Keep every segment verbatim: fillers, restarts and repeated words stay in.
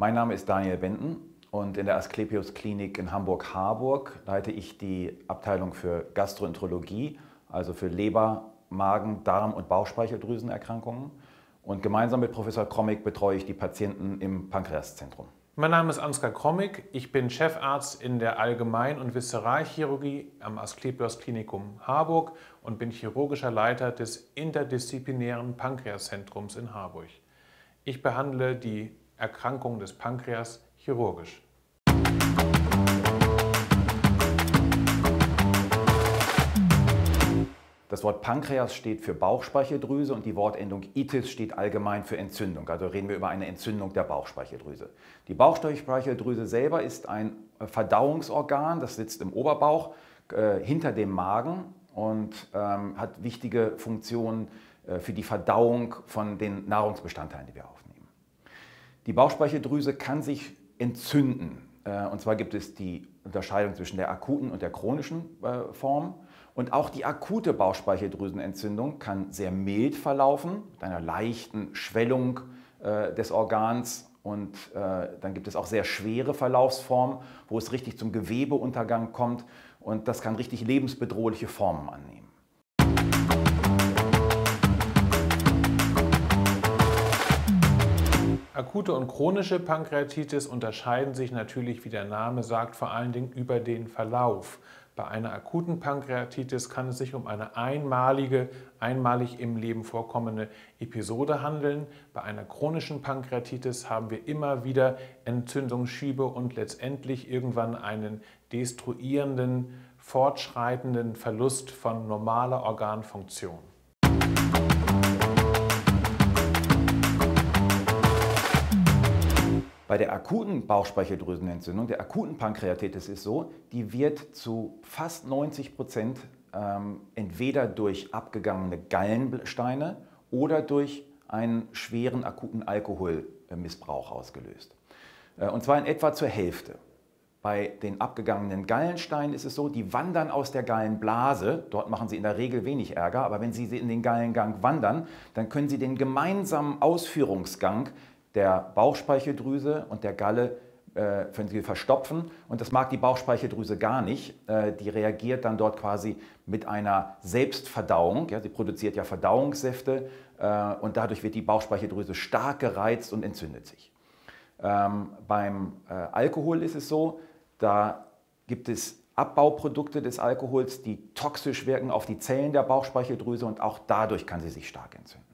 Mein Name ist Daniel Benten und in der Asklepios Klinik in Hamburg-Harburg leite ich die Abteilung für Gastroenterologie, also für Leber, Magen, Darm- und Bauchspeicheldrüsenerkrankungen. Und gemeinsam mit Professor Chromik betreue ich die Patienten im Pankreaszentrum. Mein Name ist Ansgar Chromik, ich bin Chefarzt in der Allgemein- und Viszeralchirurgie am Asklepios Klinikum Harburg und bin chirurgischer Leiter des interdisziplinären Pankreaszentrums in Harburg. Ich behandle die Erkrankung des Pankreas chirurgisch. Das Wort Pankreas steht für Bauchspeicheldrüse und die Wortendung itis steht allgemein für Entzündung. Also reden wir über eine Entzündung der Bauchspeicheldrüse. Die Bauchspeicheldrüse selber ist ein Verdauungsorgan, das sitzt im Oberbauch äh, hinter dem Magen und ähm, hat wichtige Funktionen äh, für die Verdauung von den Nahrungsbestandteilen, die wir aufnehmen. Die Bauchspeicheldrüse kann sich entzünden. Äh, und zwar gibt es die Unterscheidung zwischen der akuten und der chronischen äh, Form. Und auch die akute Bauchspeicheldrüsenentzündung kann sehr mild verlaufen, mit einer leichten Schwellung äh, des Organs. Und äh, dann gibt es auch sehr schwere Verlaufsformen, wo es richtig zum Gewebeuntergang kommt. Und das kann richtig lebensbedrohliche Formen annehmen. Akute und chronische Pankreatitis unterscheiden sich natürlich, wie der Name sagt, vor allen Dingen über den Verlauf. Bei einer akuten Pankreatitis kann es sich um eine einmalige, einmalig im Leben vorkommende Episode handeln. Bei einer chronischen Pankreatitis haben wir immer wieder Entzündungsschübe und letztendlich irgendwann einen destruierenden, fortschreitenden Verlust von normaler Organfunktion. Bei der akuten Bauchspeicheldrüsenentzündung, der akuten Pankreatitis ist so, die wird zu fast neunzig Prozent ähm, entweder durch abgegangene Gallensteine oder durch einen schweren akuten Alkoholmissbrauch ausgelöst. Äh, und zwar in etwa zur Hälfte. Bei den abgegangenen Gallensteinen ist es so, die wandern aus der Gallenblase, dort machen sie in der Regel wenig Ärger, aber wenn sie in den Gallengang wandern, dann können sie den gemeinsamen Ausführungsgang der Bauchspeicheldrüse und der Galle äh, können sie verstopfen und das mag die Bauchspeicheldrüse gar nicht. Äh, die reagiert dann dort quasi mit einer Selbstverdauung. Ja, sie produziert ja Verdauungssäfte äh, und dadurch wird die Bauchspeicheldrüse stark gereizt und entzündet sich. Ähm, beim äh, Alkohol ist es so, da gibt es Abbauprodukte des Alkohols, die toxisch wirken auf die Zellen der Bauchspeicheldrüse und auch dadurch kann sie sich stark entzünden.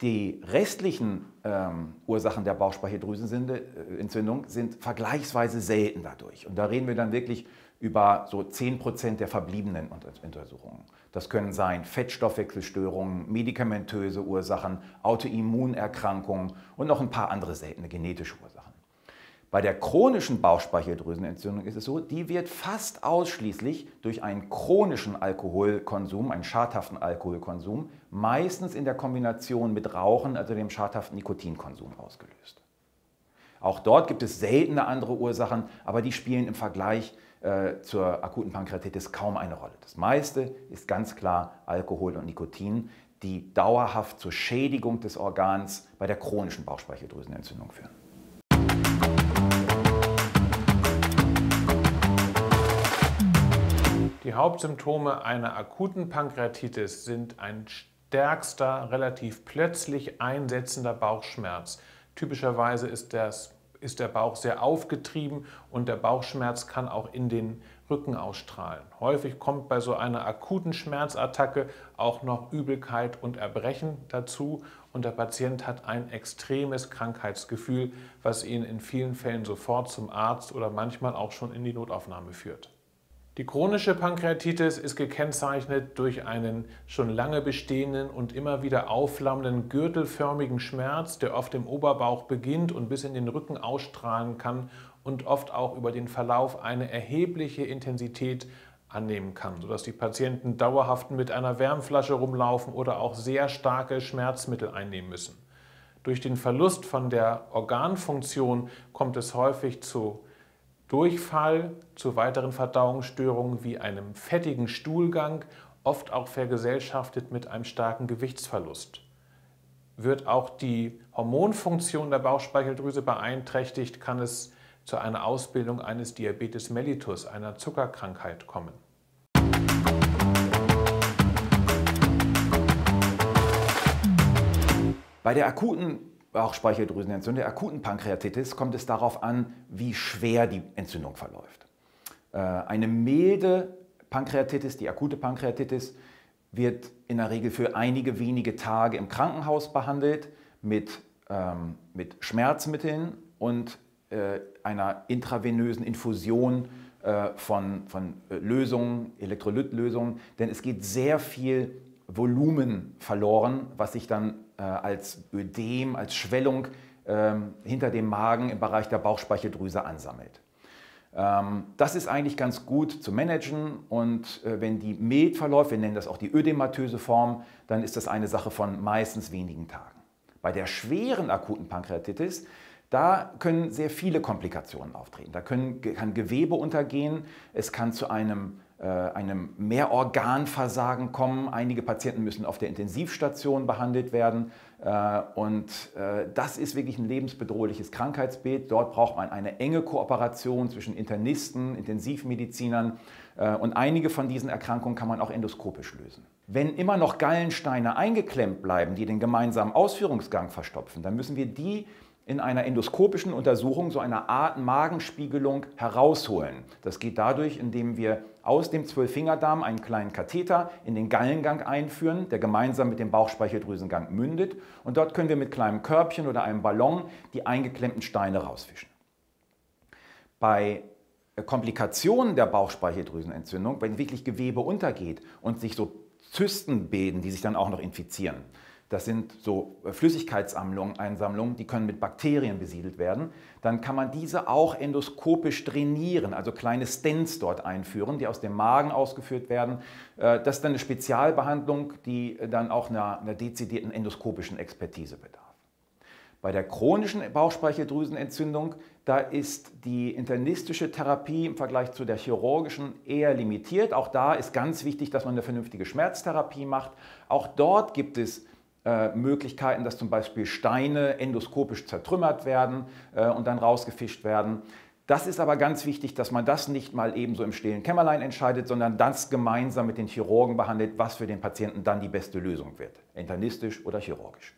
Die restlichen ähm, Ursachen der Bauchspeicheldrüsenentzündung sind vergleichsweise selten dadurch. Und da reden wir dann wirklich über so zehn Prozent der verbliebenen Untersuchungen. Das können sein Fettstoffwechselstörungen, medikamentöse Ursachen, Autoimmunerkrankungen und noch ein paar andere seltene genetische Ursachen. Bei der chronischen Bauchspeicheldrüsenentzündung ist es so, die wird fast ausschließlich durch einen chronischen Alkoholkonsum, einen schadhaften Alkoholkonsum, meistens in der Kombination mit Rauchen, also dem schadhaften Nikotinkonsum, ausgelöst. Auch dort gibt es seltene andere Ursachen, aber die spielen im Vergleich äh, zur akuten Pankreatitis kaum eine Rolle. Das meiste ist ganz klar Alkohol und Nikotin, die dauerhaft zur Schädigung des Organs bei der chronischen Bauchspeicheldrüsenentzündung führen. Die Hauptsymptome einer akuten Pankreatitis sind ein stärkster, relativ plötzlich einsetzender Bauchschmerz. Typischerweise ist, das, ist der Bauch sehr aufgetrieben und der Bauchschmerz kann auch in den Rücken ausstrahlen. Häufig kommt bei so einer akuten Schmerzattacke auch noch Übelkeit und Erbrechen dazu und der Patient hat ein extremes Krankheitsgefühl, was ihn in vielen Fällen sofort zum Arzt oder manchmal auch schon in die Notaufnahme führt. Die chronische Pankreatitis ist gekennzeichnet durch einen schon lange bestehenden und immer wieder aufflammenden gürtelförmigen Schmerz, der oft im Oberbauch beginnt und bis in den Rücken ausstrahlen kann und oft auch über den Verlauf eine erhebliche Intensität annehmen kann, sodass die Patienten dauerhaft mit einer Wärmflasche rumlaufen oder auch sehr starke Schmerzmittel einnehmen müssen. Durch den Verlust von der Organfunktion kommt es häufig zu Durchfall, zu weiteren Verdauungsstörungen wie einem fettigen Stuhlgang, oft auch vergesellschaftet mit einem starken Gewichtsverlust. wird auch die Hormonfunktion der Bauchspeicheldrüse beeinträchtigt, kann es zu einer Ausbildung eines Diabetes mellitus, einer Zuckerkrankheit, kommen. Bei der akuten Bauchspeicheldrüsenentzündung, der akuten Pankreatitis, kommt es darauf an, wie schwer die Entzündung verläuft. Eine milde Pankreatitis, die akute Pankreatitis, wird in der Regel für einige wenige Tage im Krankenhaus behandelt mit, ähm, mit Schmerzmitteln und äh, einer intravenösen Infusion äh, von, von Lösungen, Elektrolytlösungen, denn es geht sehr viel Volumen verloren, was sich dann äh, als Ödem, als Schwellung äh, hinter dem Magen im Bereich der Bauchspeicheldrüse ansammelt. Das ist eigentlich ganz gut zu managen, und wenn die mild verläuft, wir nennen das auch die ödematöse Form, dann ist das eine Sache von meistens wenigen Tagen. Bei der schweren akuten Pankreatitis, da können sehr viele Komplikationen auftreten. Da können, kann Gewebe untergehen, es kann zu einem, äh, einem Mehrorganversagen kommen. Einige Patienten müssen auf der Intensivstation behandelt werden äh, und äh, das ist wirklich ein lebensbedrohliches Krankheitsbild. Dort braucht man eine enge Kooperation zwischen Internisten, Intensivmedizinern äh, und einige von diesen Erkrankungen kann man auch endoskopisch lösen. Wenn immer noch Gallensteine eingeklemmt bleiben, die den gemeinsamen Ausführungsgang verstopfen, dann müssen wir die in einer endoskopischen Untersuchung, so einer Art Magenspiegelung, herausholen. Das geht dadurch, indem wir aus dem Zwölffingerdarm einen kleinen Katheter in den Gallengang einführen, der gemeinsam mit dem Bauchspeicheldrüsengang mündet. Und dort können wir mit kleinem Körbchen oder einem Ballon die eingeklemmten Steine rausfischen. Bei Komplikationen der Bauchspeicheldrüsenentzündung, wenn wirklich Gewebe untergeht und sich so Zysten bilden, die sich dann auch noch infizieren, das sind so Flüssigkeitsansammlungen, Einsammlungen, die können mit Bakterien besiedelt werden. Dann kann man diese auch endoskopisch drainieren, also kleine Stents dort einführen, die aus dem Magen ausgeführt werden. Das ist dann eine Spezialbehandlung, die dann auch einer, einer dezidierten endoskopischen Expertise bedarf. Bei der chronischen Bauchspeicheldrüsenentzündung, da ist die internistische Therapie im Vergleich zu der chirurgischen eher limitiert. Auch da ist ganz wichtig, dass man eine vernünftige Schmerztherapie macht. Auch dort gibt es Äh, Möglichkeiten, dass zum Beispiel Steine endoskopisch zertrümmert werden äh, und dann rausgefischt werden. Das ist aber ganz wichtig, dass man das nicht mal ebenso im stillen Kämmerlein entscheidet, sondern das gemeinsam mit den Chirurgen behandelt, was für den Patienten dann die beste Lösung wird, internistisch oder chirurgisch.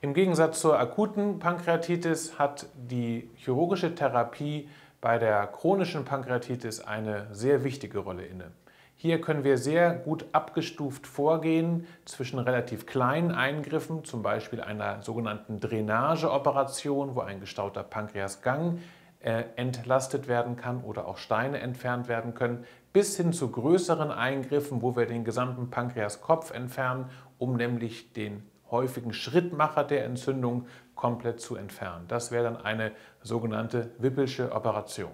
Im Gegensatz zur akuten Pankreatitis hat die chirurgische Therapie bei der chronischen Pankreatitis eine sehr wichtige Rolle inne. Hier können wir sehr gut abgestuft vorgehen zwischen relativ kleinen Eingriffen, zum Beispiel einer sogenannten Drainageoperation, wo ein gestauter Pankreasgang äh, entlastet werden kann oder auch Steine entfernt werden können, bis hin zu größeren Eingriffen, wo wir den gesamten Pankreaskopf entfernen, um nämlich den häufigen Schrittmacher der Entzündung komplett zu entfernen. Das wäre dann eine sogenannte Whipple'sche Operation.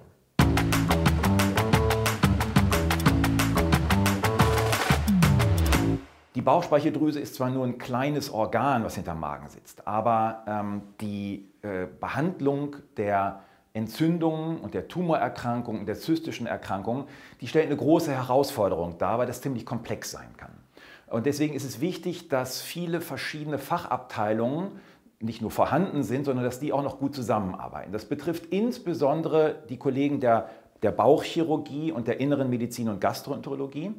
Die Bauchspeicheldrüse ist zwar nur ein kleines Organ, was hinterm Magen sitzt, aber ähm, die äh, Behandlung der Entzündungen und der Tumorerkrankungen und der zystischen Erkrankungen, die stellt eine große Herausforderung dar, weil das ziemlich komplex sein kann. Und deswegen ist es wichtig, dass viele verschiedene Fachabteilungen nicht nur vorhanden sind, sondern dass die auch noch gut zusammenarbeiten. Das betrifft insbesondere die Kollegen der, der Bauchchirurgie und der Inneren Medizin und Gastroenterologie.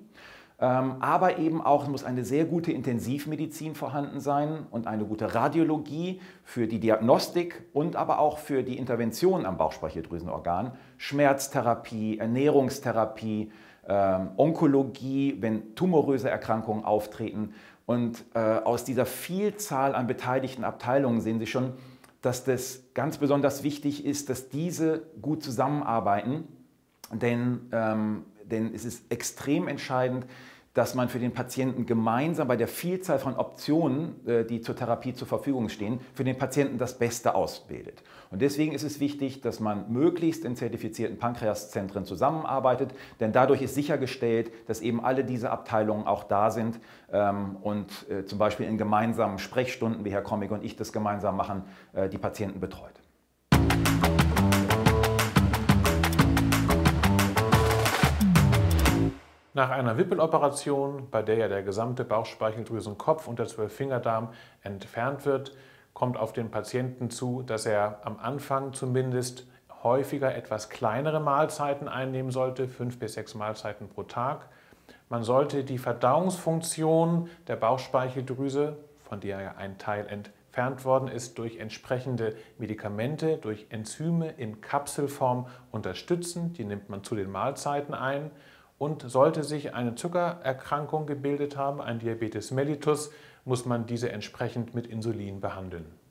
Aber eben auch muss eine sehr gute Intensivmedizin vorhanden sein und eine gute Radiologie für die Diagnostik und aber auch für die Intervention am Bauchspeicheldrüsenorgan, Schmerztherapie, Ernährungstherapie, Ähm, Onkologie, wenn tumoröse Erkrankungen auftreten. Und äh, aus dieser Vielzahl an beteiligten Abteilungen sehen Sie schon, dass das ganz besonders wichtig ist, dass diese gut zusammenarbeiten, denn, ähm, denn es ist extrem entscheidend, dass man für den Patienten gemeinsam bei der Vielzahl von Optionen, äh, die zur Therapie zur Verfügung stehen, für den Patienten das Beste ausbildet. Und deswegen ist es wichtig, dass man möglichst in zertifizierten Pankreaszentren zusammenarbeitet, denn dadurch ist sichergestellt, dass eben alle diese Abteilungen auch da sind ähm, und äh, zum Beispiel in gemeinsamen Sprechstunden, wie Herr Chromik und ich das gemeinsam machen, äh, die Patienten betreut. Nach einer Whipple-Operation, bei der ja der gesamte Bauchspeicheldrüsenkopf und der Zwölffingerdarm entfernt wird, kommt auf den Patienten zu, dass er am Anfang zumindest häufiger etwas kleinere Mahlzeiten einnehmen sollte, fünf bis sechs Mahlzeiten pro Tag. Man sollte die Verdauungsfunktion der Bauchspeicheldrüse, von der ja ein Teil entfernt worden ist, durch entsprechende Medikamente, durch Enzyme in Kapselform unterstützen. Die nimmt man zu den Mahlzeiten ein. Und sollte sich eine Zuckererkrankung gebildet haben, ein Diabetes mellitus, muss man diese entsprechend mit Insulin behandeln.